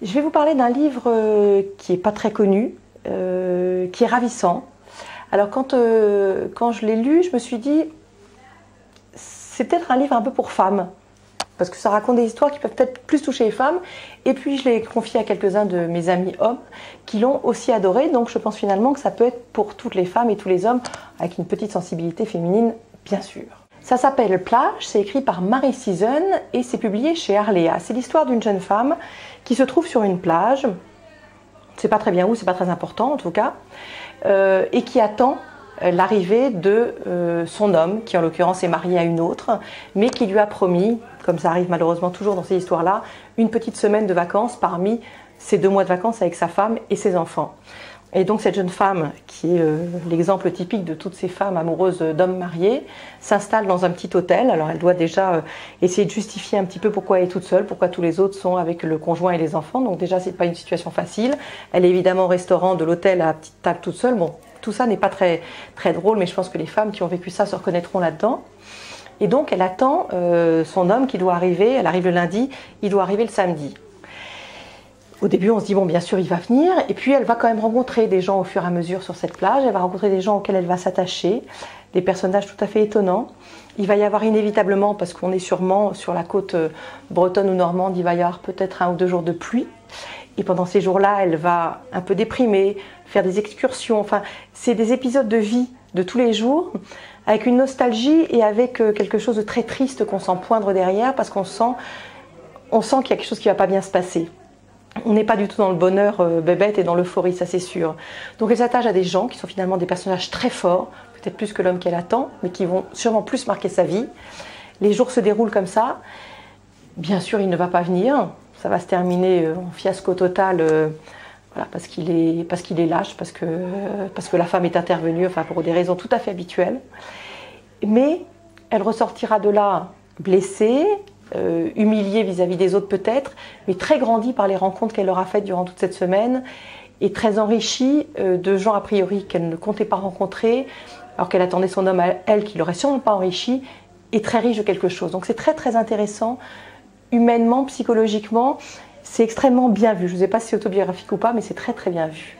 Je vais vous parler d'un livre qui n'est pas très connu, qui est ravissant. Alors quand je l'ai lu, je me suis dit, c'est peut-être un livre un peu pour femmes, parce que ça raconte des histoires qui peuvent peut-être plus toucher les femmes. Et puis je l'ai confié à quelques-uns de mes amis hommes qui l'ont aussi adoré. Donc je pense finalement que ça peut être pour toutes les femmes et tous les hommes, avec une petite sensibilité féminine, bien sûr. Ça s'appelle Plage, c'est écrit par Marie Sizun et c'est publié chez Arléa. C'est l'histoire d'une jeune femme qui se trouve sur une plage, c'est pas très bien où, c'est pas très important en tout cas, et qui attend l'arrivée de son homme, qui en l'occurrence est marié à une autre, mais qui lui a promis, comme ça arrive malheureusement toujours dans ces histoires-là, une petite semaine de vacances parmi ses 2 mois de vacances avec sa femme et ses enfants. Et donc cette jeune femme, qui est l'exemple typique de toutes ces femmes amoureuses d'hommes mariés, s'installe dans un petit hôtel. Alors elle doit déjà essayer de justifier un petit peu pourquoi elle est toute seule, pourquoi tous les autres sont avec le conjoint et les enfants. Donc déjà c'est pas une situation facile. Elle est évidemment au restaurant de l'hôtel à la petite table toute seule. Bon, tout ça n'est pas très drôle, mais je pense que les femmes qui ont vécu ça se reconnaîtront là-dedans. Et donc elle attend son homme qui doit arriver. Elle arrive le lundi, il doit arriver le samedi. Au début, on se dit, bon, bien sûr, il va venir. Et puis, elle va quand même rencontrer des gens au fur et à mesure sur cette plage. Elle va rencontrer des gens auxquels elle va s'attacher, des personnages tout à fait étonnants. Il va y avoir inévitablement, parce qu'on est sûrement sur la côte bretonne ou normande, il va y avoir peut-être 1 ou 2 jours de pluie. Et pendant ces jours-là, elle va un peu déprimer, faire des excursions. Enfin, c'est des épisodes de vie de tous les jours, avec une nostalgie et avec quelque chose de très triste qu'on sent poindre derrière, parce qu'on sent qu'il y a quelque chose qui ne va pas bien se passer. On n'est pas du tout dans le bonheur bébête et dans l'euphorie, ça c'est sûr. Donc elle s'attache à des gens qui sont finalement des personnages très forts, peut-être plus que l'homme qu'elle attend, mais qui vont sûrement plus marquer sa vie. Les jours se déroulent comme ça. Bien sûr, il ne va pas venir. Ça va se terminer en fiasco total, voilà, parce qu'il est lâche, parce que la femme est intervenue, enfin pour des raisons tout à fait habituelles. Mais elle ressortira de là blessée, humiliée vis-à-vis des autres peut-être, mais très grandie par les rencontres qu'elle aura faites durant toute cette semaine et très enrichie de gens a priori qu'elle ne comptait pas rencontrer, alors qu'elle attendait son homme à elle qui l'aurait sûrement pas enrichi, et très riche de quelque chose. Donc c'est très intéressant, humainement, psychologiquement, c'est extrêmement bien vu. Je ne sais pas si c'est autobiographique ou pas, mais c'est très bien vu.